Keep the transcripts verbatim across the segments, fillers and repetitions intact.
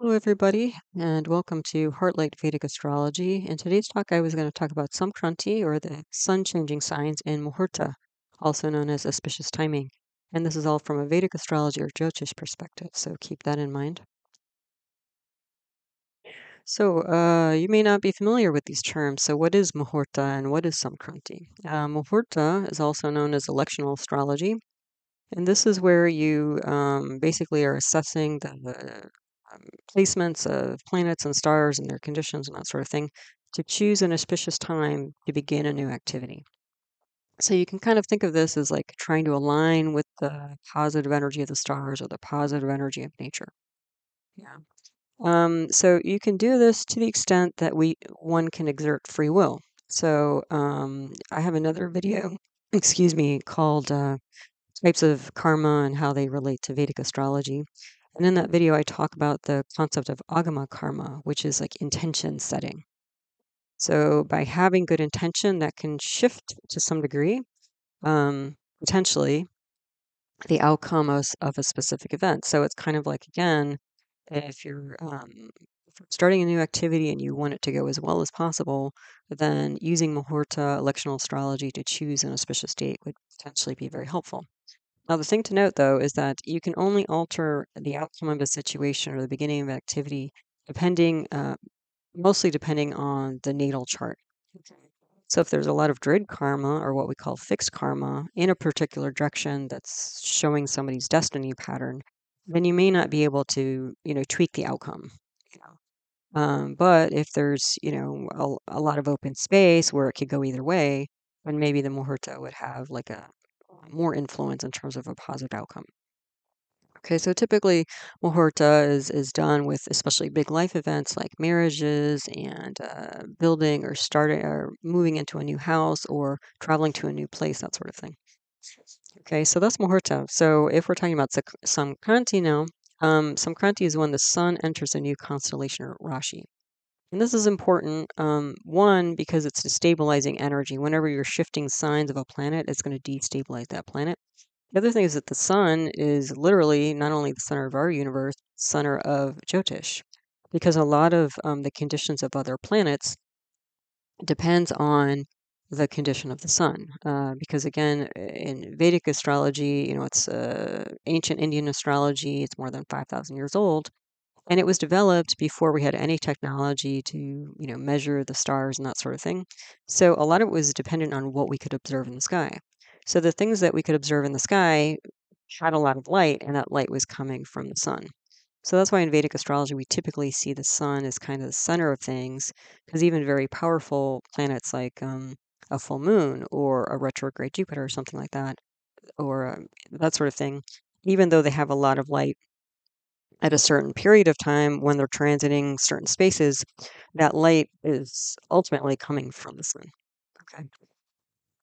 Hello, everybody, and welcome to Heartlight Vedic Astrology. In today's talk, I was going to talk about Samkranti, or the sun-changing signs in Muhurta, also known as auspicious timing. And this is all from a Vedic astrology or Jyotish perspective, so keep that in mind. So uh, you may not be familiar with these terms. So what is Muhurta and what is Samkranti? Uh, Muhurta is also known as electional astrology, and this is where you um, basically are assessing the, the Um, placements of planets and stars and their conditions and that sort of thing to choose an auspicious time to begin a new activity. So you can kind of think of this as like trying to align with the positive energy of the stars or the positive energy of nature. Yeah. Um, so you can do this to the extent that we one can exert free will. So um, I have another video, excuse me, called uh, Types of Karma and How They Relate to Vedic Astrology. And in that video, I talk about the concept of agama karma, which is like intention setting. So by having good intention, that can shift to some degree, um, potentially, the outcome of, of a specific event. So it's kind of like, again, if you're um, starting a new activity and you want it to go as well as possible, then using Muhurta electional astrology to choose an auspicious date would potentially be very helpful. Now, the thing to note, though, is that you can only alter the outcome of a situation or the beginning of an activity depending, uh, mostly depending on the natal chart. Okay. So if there's a lot of dread karma, or what we call fixed karma, in a particular direction that's showing somebody's destiny pattern, then you may not be able to, you know, tweak the outcome. You know? um, but if there's, you know, a, a lot of open space where it could go either way, then maybe the Muhurta would have like a more influence in terms of a positive outcome. Okay, so typically Muhurta is, is done with especially big life events like marriages and uh, building or starting or moving into a new house or traveling to a new place, that sort of thing. Okay, so that's Muhurta. So if we're talking about Samkranti now, um, Samkranti is when the sun enters a new constellation or rashi. And this is important, um, one, because it's destabilizing energy. Whenever you're shifting signs of a planet, it's going to destabilize that planet. The other thing is that the sun is literally not only the center of our universe, center of Jyotish, because a lot of um, the conditions of other planets depends on the condition of the sun. Uh, because again, in Vedic astrology, you know, it's uh, ancient Indian astrology, it's more than five thousand years old. And it was developed before we had any technology to, you know, measure the stars and that sort of thing. So a lot of it was dependent on what we could observe in the sky. So the things that we could observe in the sky had a lot of light, and that light was coming from the sun. So that's why in Vedic astrology, we typically see the sun as kind of the center of things, because even very powerful planets like um, a full moon or a retrograde Jupiter or something like that, or um, that sort of thing, even though they have a lot of light, at a certain period of time when they're transiting certain spaces, that light is ultimately coming from the sun. Okay.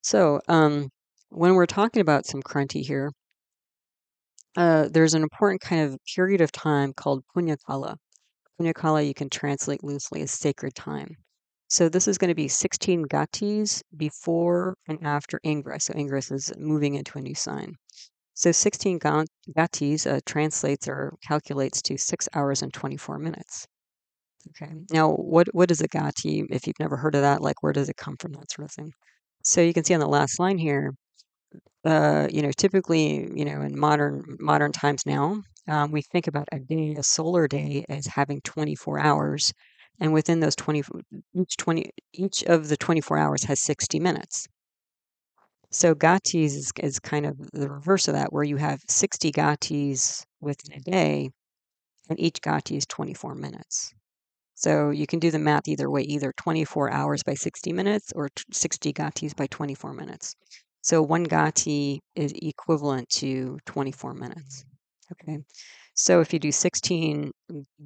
So um, when we're talking about Samkranti here, uh, there's an important kind of period of time called punyakala. Punyakala you can translate loosely as sacred time. So this is going to be sixteen gatis before and after ingress. So ingress is moving into a new sign. So sixteen gatis uh, translates or calculates to six hours and twenty-four minutes. Okay. Now, what, what is a gati? If you've never heard of that, like where does it come from? That sort of thing. So you can see on the last line here, uh, you know, typically, you know, in modern modern times now, um, we think about a day, a solar day, as having twenty-four hours, and within those twenty, each twenty, each of the twenty-four hours has sixty minutes. So gatis is, is kind of the reverse of that, where you have sixty gatis within a day, and each gati is twenty-four minutes. So you can do the math either way, either twenty-four hours by sixty minutes or sixty gatis by twenty-four minutes. So one gati is equivalent to twenty-four minutes. Okay. So if you do sixteen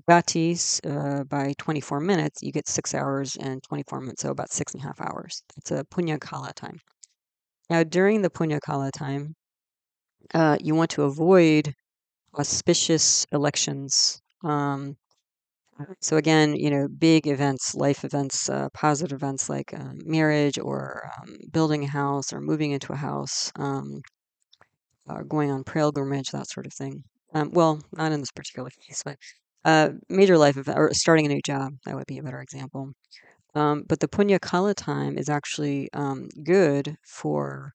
gatis uh, by twenty-four minutes, you get six hours and twenty-four minutes, so about six and a half hours. That's a punyakala time. Now, during the punyakala time, uh, you want to avoid auspicious elections. Um, so again, you know, big events, life events, uh, positive events like uh, marriage or um, building a house or moving into a house, um, or going on pilgrimage, that sort of thing. Um, well, not in this particular case, but uh, major life event, or starting a new job, that would be a better example. Um, but the punyakala time is actually um, good for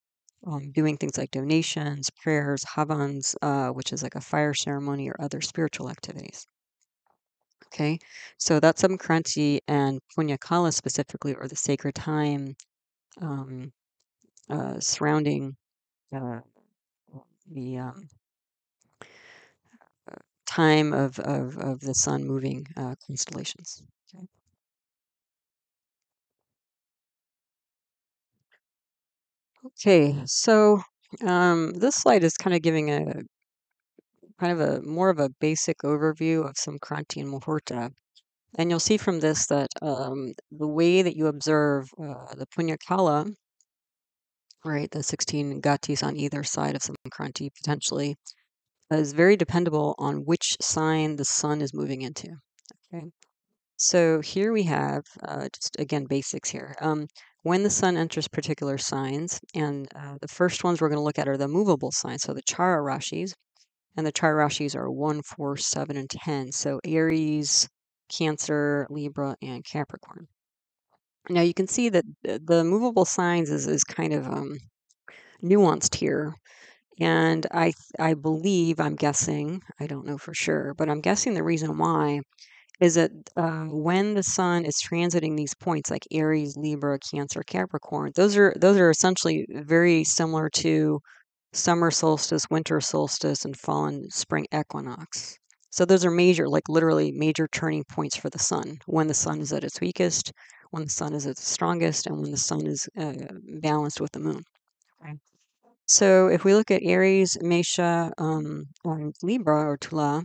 um, doing things like donations, prayers, havans, uh, which is like a fire ceremony or other spiritual activities. Okay, so that Samkranti and punyakala specifically, or the sacred time um, uh, surrounding uh, the um, time of, of, of the sun moving uh, constellations. Okay. Okay, so um, this slide is kind of giving a kind of a more of a basic overview of Samkranti and Muhurta. And you'll see from this that um, the way that you observe uh, the punyakala, right, the sixteen gatis on either side of Samkranti potentially, is very dependable on which sign the sun is moving into. Okay, so here we have uh, just again basics here. Um, when the sun enters particular signs, and uh, the first ones we're going to look at are the movable signs, so the Chararashis. And the Chararashis are one, four, seven, and ten. So Aries, Cancer, Libra, and Capricorn. Now you can see that the movable signs is, is kind of um, nuanced here. And I, I believe, I'm guessing, I don't know for sure, but I'm guessing the reason why is that uh, when the sun is transiting these points, like Aries, Libra, Cancer, Capricorn, those are, those are essentially very similar to summer solstice, winter solstice, and fall and spring equinox. So those are major, like literally major turning points for the sun, when the sun is at its weakest, when the sun is at its strongest, and when the sun is uh, balanced with the moon. Okay. So if we look at Aries, Mesha, um, or Libra, or Tula,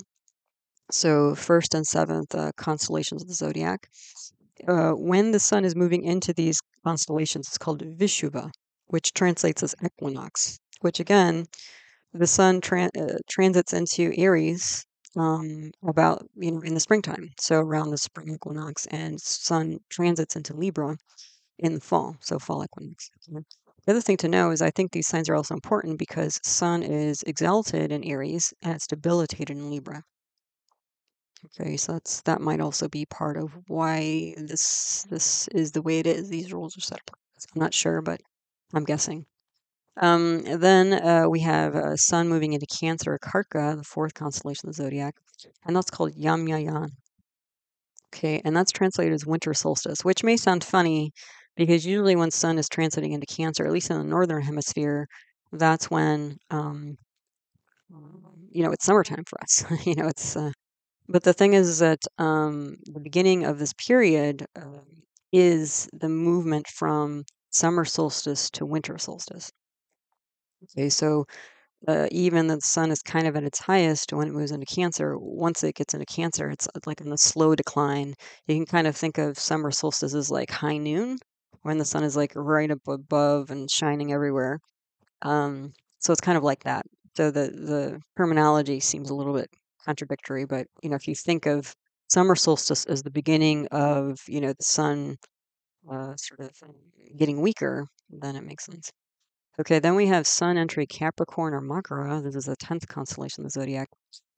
so first and seventh uh, constellations of the zodiac, uh, when the sun is moving into these constellations, it's called Vishuva, which translates as equinox. Which again, the sun tran uh, transits into Aries um, about, you know, in the springtime, so around the spring equinox, and sun transits into Libra in the fall, so fall equinox. Okay. The other thing to know is I think these signs are also important because sun is exalted in Aries and it's debilitated in Libra. Okay, so that's that might also be part of why this this is the way it is. These rules are set up. I'm not sure, but I'm guessing. Um, then uh, we have uh, sun moving into Cancer, Karka, the fourth constellation of the zodiac, and that's called Yam Yayan. Okay, and that's translated as winter solstice, which may sound funny because usually when sun is transiting into Cancer, at least in the northern hemisphere, that's when um, you know, it's summertime for us. you know, it's. Uh, but the thing is that um, the beginning of this period uh, is the movement from summer solstice to winter solstice. Okay, so uh, even the sun is kind of at its highest when it moves into Cancer. Once it gets into Cancer, it's like in a slow decline. You can kind of think of summer solstice as like high noon, when the sun is like right up above and shining everywhere. Um, so it's kind of like that. So the, the terminology seems a little bit contradictory, but you know, if you think of summer solstice as the beginning of, you know, the sun uh, sort of getting weaker, then it makes sense. Okay, then we have sun entry Capricorn or Makara. This is the tenth constellation of the zodiac.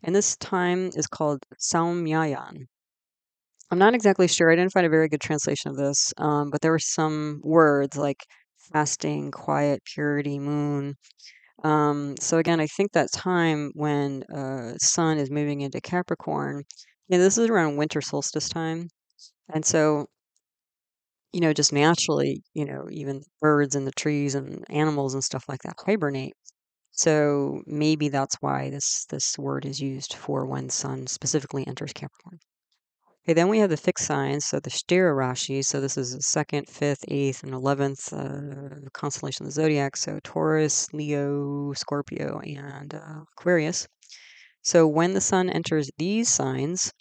And this time is called Saumyayan. I'm not exactly sure. I didn't find a very good translation of this, um, but there were some words like fasting, quiet, purity, moon. Um, so again, I think that time when uh, sun is moving into Capricorn, you know, this is around winter solstice time. And so you know, just naturally, you know, even birds and the trees and animals and stuff like that hibernate. So maybe that's why this, this word is used for when sun specifically enters Capricorn. Okay, then we have the fixed signs, so the Sthira Rashi. So this is the second, fifth, eighth, and eleventh uh, constellation of the zodiac. So Taurus, Leo, Scorpio, and uh, Aquarius. So when the sun enters these signs,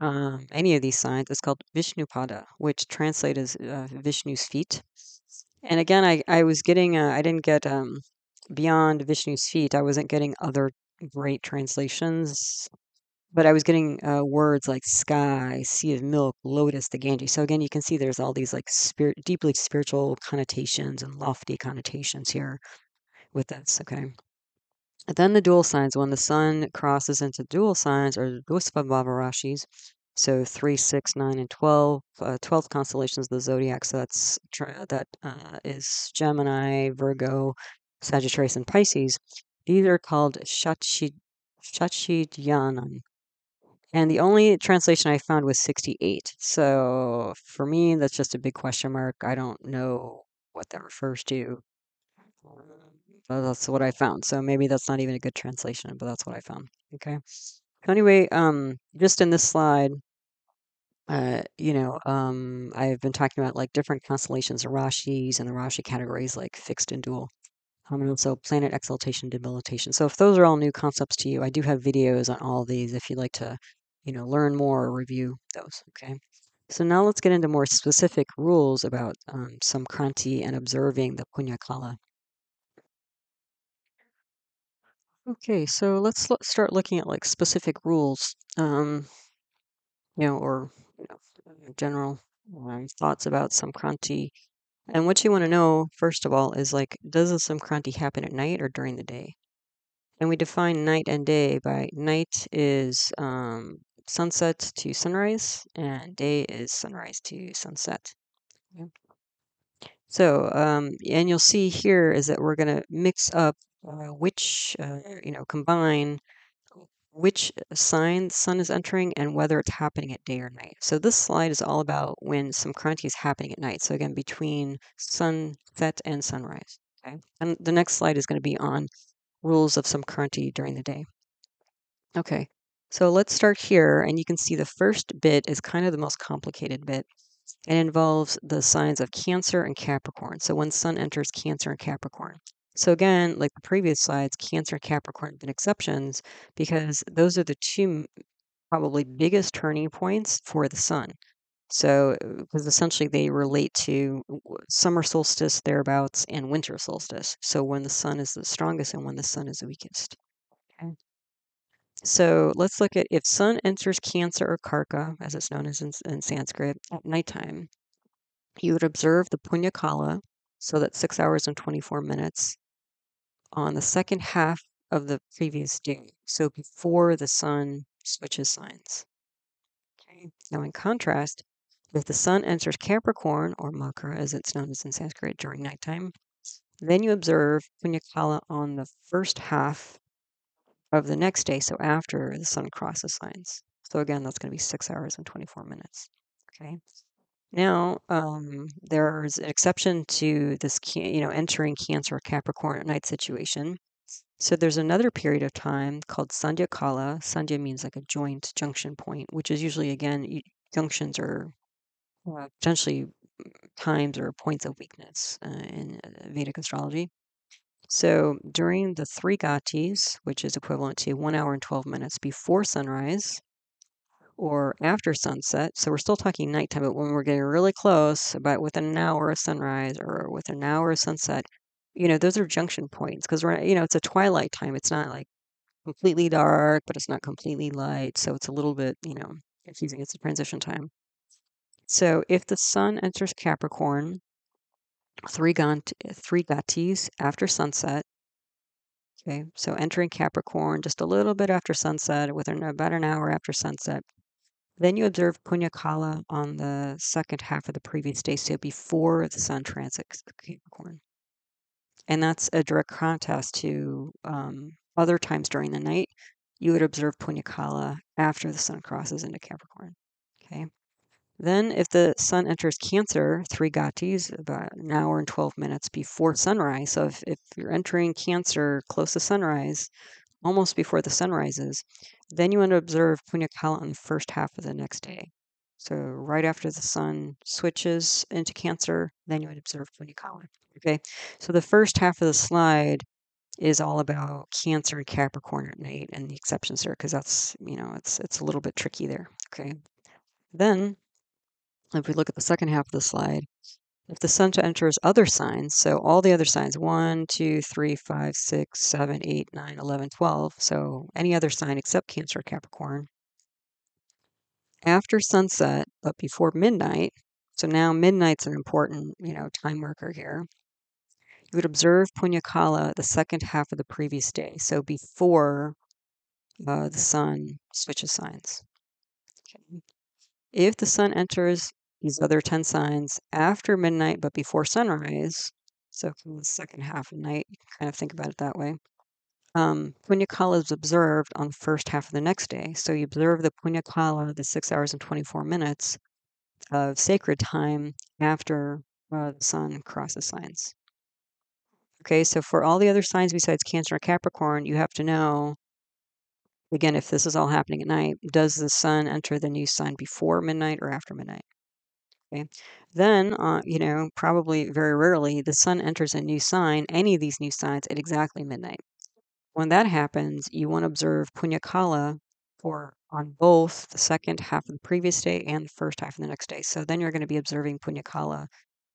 Um, any of these signs, it's called Vishnu Pada, which translates as uh, Vishnu's feet. And again, I, I was getting, uh, I didn't get um, beyond Vishnu's feet. I wasn't getting other great translations, but I was getting uh, words like sky, sea of milk, lotus, the Ganges. So again, you can see there's all these like spirit, deeply spiritual connotations and lofty connotations here with this, okay? Then the dual signs, when the sun crosses into dual signs, or Dvisvabhavarashis, so three, six, nine, and twelve, uh, twelve constellations of the zodiac, so that's that uh, is Gemini, Virgo, Sagittarius, and Pisces. These are called Shachid Shachidyanan. And the only translation I found was sixty-eight. So for me, that's just a big question mark. I don't know what that refers to. But that's what I found. So maybe that's not even a good translation, but that's what I found. Okay. So anyway, um, just in this slide, uh, you know, um, I've been talking about like different constellations of Rashis and the Rashi categories like fixed and dual. Um, and also planet exaltation, debilitation. So if those are all new concepts to you, I do have videos on all these if you'd like to, you know, learn more or review those. Okay. So now let's get into more specific rules about um, Samkranti and observing the punyakala. Okay, so let's l start looking at like specific rules, um, you know, or you know, general um, thoughts about Samkranti. And what you want to know, first of all, is like, does the Samkranti happen at night or during the day? And we define night and day by night is um, sunset to sunrise, and day is sunrise to sunset. Okay. So, um, and you'll see here is that we're going to mix up uh, which, uh, you know, combine which sign the sun is entering and whether it's happening at day or night. So this slide is all about when Samkranti is happening at night. So again, between sunset and sunrise. Okay. And the next slide is going to be on rules of Samkranti during the day. Okay. So let's start here. And you can see the first bit is kind of the most complicated bit. It involves the signs of Cancer and Capricorn. So when sun enters Cancer and Capricorn. So again, like the previous slides, Cancer and Capricorn have been exceptions because those are the two probably biggest turning points for the sun. So, because essentially they relate to summer solstice, thereabouts, and winter solstice. So when the sun is the strongest and when the sun is the weakest. Okay. So let's look at if sun enters Cancer or Karka, as it's known as in, in Sanskrit, at nighttime, you would observe the punyakala, so that's six hours and twenty-four minutes. On the second half of the previous day, so before the sun switches signs. Okay. Now in contrast, if the sun enters Capricorn, or Makara as it's known as in Sanskrit, during nighttime, then you observe punyakala on the first half of the next day, so after the sun crosses signs. So again, that's going to be six hours and twenty-four minutes. Okay. Now, um, there's an exception to this, you know, entering Cancer or Capricorn at night situation. So there's another period of time called Sandhya Kala. Sandhya means like a joint junction point, which is usually, again, junctions are uh, potentially times or points of weakness uh, in Vedic astrology. So during the three gatis, which is equivalent to one hour and twelve minutes before sunrise, or after sunset, so we're still talking nighttime, but when we're getting really close, about within an hour of sunrise or within an hour of sunset, you know, those are junction points because we're, you know, it's a twilight time. It's not like completely dark, but it's not completely light. So it's a little bit, you know, confusing. It's a transition time. So if the sun enters Capricorn, three gant three gatis after sunset, okay, so entering Capricorn just a little bit after sunset, within about an hour after sunset, then you observe punyakala on the second half of the previous day, so before the sun transits Capricorn. And that's a direct contrast to um, other times during the night. You would observe punyakala after the sun crosses into Capricorn. Okay. Then if the sun enters Cancer, three gatis, about an hour and twelve minutes before sunrise. So if, if you're entering Cancer close to sunrise, almost before the sun rises, then you want to observe punyakala on the first half of the next day. So right after the sun switches into Cancer, then you would observe punyakala. Okay, so the first half of the slide is all about Cancer and Capricorn at night and the exceptions there, because that's, you know, it's it's a little bit tricky there. Okay, then if we look at the second half of the slide, if the sun enters other signs, so all the other signs, one, two, three, five, six, seven, eight, nine, eleven, twelve, so any other sign except Cancer or Capricorn, after sunset, but before midnight, so now midnight's an important, you know, time marker here, you would observe punyakala the second half of the previous day, so before uh, the sun switches signs. Okay. If the sun enters these other ten signs after midnight but before sunrise, so from the second half of the night, you can kind of think about it that way. Um, punyakala is observed on the first half of the next day. So you observe the punyakala, the six hours and twenty-four minutes of sacred time after uh, the sun crosses signs. Okay, so for all the other signs besides Cancer and Capricorn, you have to know, again, if this is all happening at night, does the sun enter the new sign before midnight or after midnight? Okay. Then, uh, you know, probably very rarely, the sun enters a new sign, any of these new signs, at exactly midnight. When that happens, you want to observe punyakala for on both the second half of the previous day and the first half of the next day. So then you're going to be observing punyakala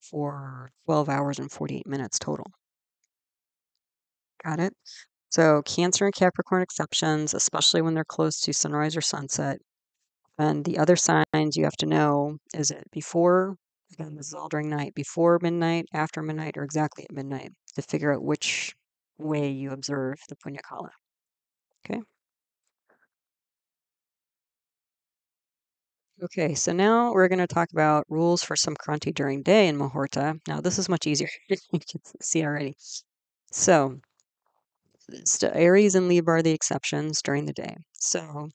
for twelve hours and forty-eight minutes total. Got it? So Cancer and Capricorn exceptions, especially when they're close to sunrise or sunset. And the other signs you have to know, is it before, again, this is all during night, before midnight, after midnight, or exactly at midnight, to figure out which way you observe the punyakala. Okay. Okay, so now we're going to talk about rules for Samkranti during day in Muhurta. Now, this is much easier. You can see already. So, Aries and Libra are the exceptions during the day. So,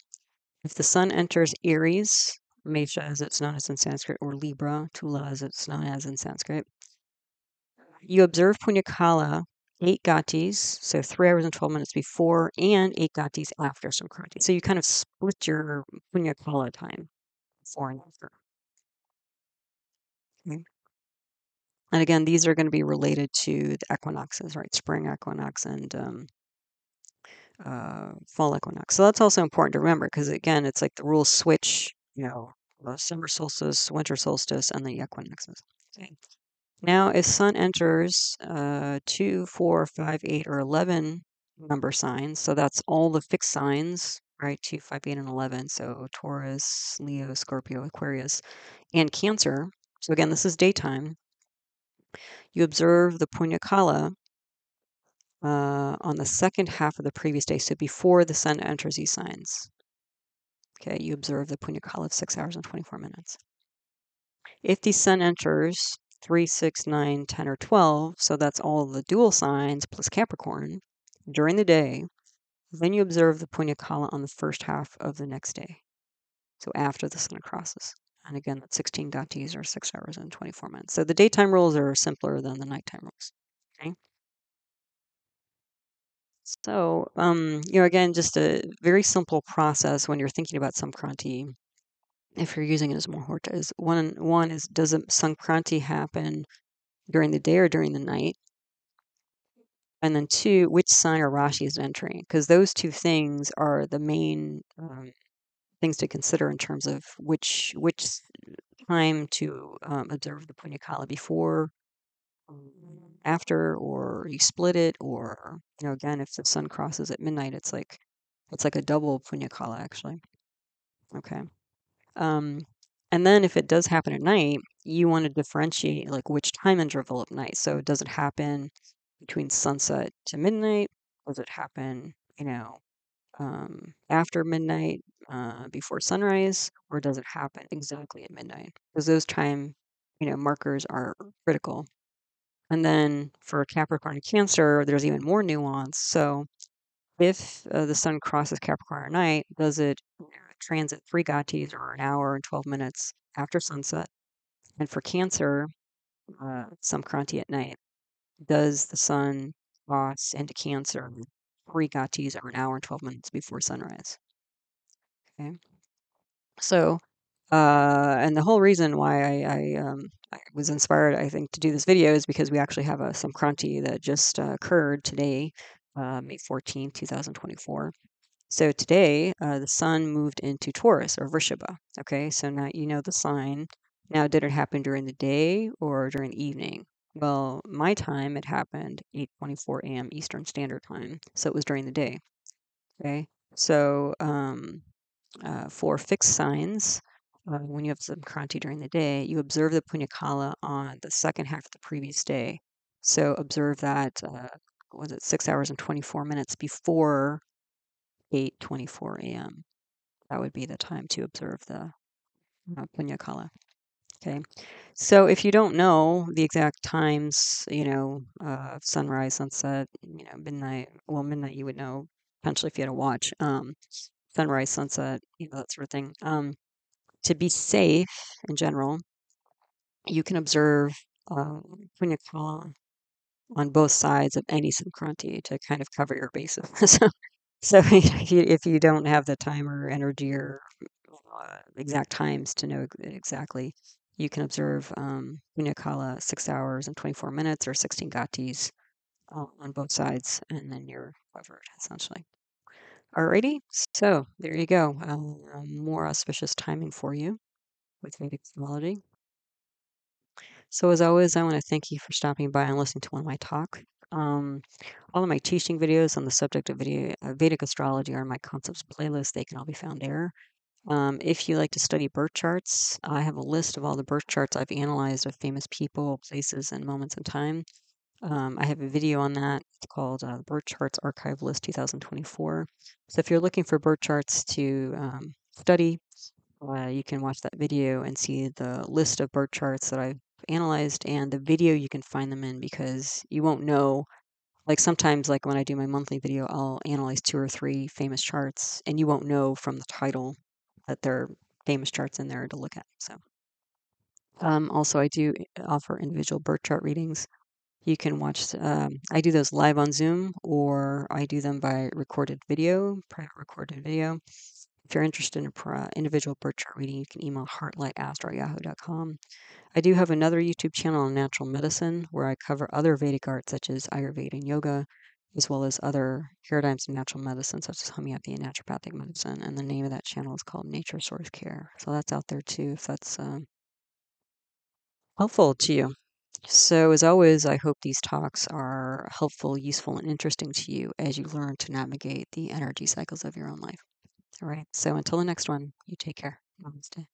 if the sun enters Aries, Mesha as it's known as in Sanskrit, or Libra, Tula as it's known as in Sanskrit, you observe punyakala eight gatis, so three hours and twelve minutes before, and eight gatis after Samkranti. So you kind of split your punyakala time before and after. Okay. And again, these are going to be related to the equinoxes, right? Spring equinox and um, uh, fall equinox. So that's also important to remember because, again, it's like the rules switch, you know, summer solstice, winter solstice, and the equinoxes. Okay. Now, if sun enters uh, two, four, five, eight, or eleven number signs, so that's all the fixed signs, right? two, five, eight, and eleven, so Taurus, Leo, Scorpio, Aquarius, and Cancer. So again, this is daytime. You observe the punyakala uh, on the second half of the previous day, so before the sun enters these signs. Okay, you observe the punyakala of six hours and twenty-four minutes. If the sun enters three, six, nine, ten, or twelve, so that's all the dual signs plus Capricorn during the day, then you observe the punyakala on the first half of the next day, so after the sun crosses. And again, that's sixteen gatis or six hours and twenty-four minutes. So the daytime rules are simpler than the nighttime rules. Okay. So, um, you know, again, just a very simple process when you're thinking about Samkranti. If you're using it as Muhurta, is one one is does Samkranti happen during the day or during the night? And then two, which sign or rashi is entering? Because those two things are the main um, things to consider in terms of which which time to um, observe the punyakala before, after, or you split it, or you know, again, if the sun crosses at midnight, it's like it's like a double punyakala actually. Okay. Um, and then if it does happen at night, you want to differentiate like which time interval of night. So does it happen between sunset to midnight? Does it happen, you know, um, after midnight, uh, before sunrise, or does it happen exactly at midnight? Because those time, you know, markers are critical. And then for Capricorn and Cancer, there's even more nuance. So if uh, the sun crosses Capricorn at night, does it transit three ghatis or an hour and twelve minutes after sunset? And for Cancer, uh, Samkranti at night, does the sun cross into Cancer three ghatis or an hour and twelve minutes before sunrise? Okay. So, uh, and the whole reason why I, I, um, I was inspired, I think, to do this video is because we actually have a Samkranti that just uh, occurred today, uh, May fourteenth, two thousand twenty-four. So today, uh, the sun moved into Taurus, or Vrishabha. Okay, so now you know the sign. Now, did it happen during the day or during the evening? Well, my time, it happened eight twenty-four a m Eastern Standard Time, so it was during the day. Okay, so um, uh, for fixed signs, uh, when you have Samkranti during the day, you observe the punyakala on the second half of the previous day, So observe that, uh, was it six hours and twenty-four minutes before eight twenty-four a m That would be the time to observe the uh, punyakala. Okay, so if you don't know the exact times, you know, uh, sunrise, sunset, you know, midnight, well, midnight you would know, potentially if you had a watch, um, sunrise, sunset, you know, that sort of thing. Um, to be safe in general, you can observe uh, punyakala on both sides of any Samkranti to kind of cover your bases. so, so if you don't have the time or energy or uh, exact times to know exactly, you can observe um, punyakala six hours and twenty-four minutes or sixteen gatis uh, on both sides, and then you're covered, essentially. Alrighty, so there you go. Um, more auspicious timing for you with Vedic astrology. So as always, I want to thank you for stopping by and listening to one of my talk. Um, all of my teaching videos on the subject of video, uh, Vedic astrology are in my concepts playlist. They can all be found there. Um, if you like to study birth charts, I have a list of all the birth charts I've analyzed of famous people, places, and moments in time. Um, I have a video on that. It's called uh, Birth Charts Archive List two thousand twenty-four. So if you're looking for birth charts to um, study, uh, you can watch that video and see the list of birth charts that I've analyzed, and the video you can find them in, because you won't know. Like sometimes, like when I do my monthly video, I'll analyze two or three famous charts, and you won't know from the title that there are famous charts in there to look at. So, um, also I do offer individual birth chart readings. You can watch, um, I do those live on Zoom, or I do them by recorded video, private recorded video. If you're interested in a individual birth chart reading, you can email heartlight astro at yahoo dot com. I do have another YouTube channel on natural medicine where I cover other Vedic arts such as Ayurveda and Yoga, as well as other paradigms of natural medicine, such as homeopathy and naturopathic medicine. And the name of that channel is called Nature Source Care. So that's out there too, if that's uh, helpful to you. So as always, I hope these talks are helpful, useful, and interesting to you as you learn to navigate the energy cycles of your own life. All right. So until the next one, you take care. Namaste.